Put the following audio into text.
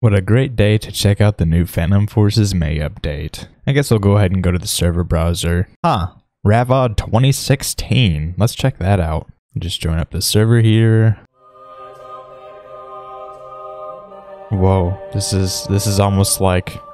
What a great day to check out the new Phantom Forces May update. I guess I'll go ahead and go to the server browser. Ravod 2016. Let's check that out. Just join up the server here. Whoa, this is almost like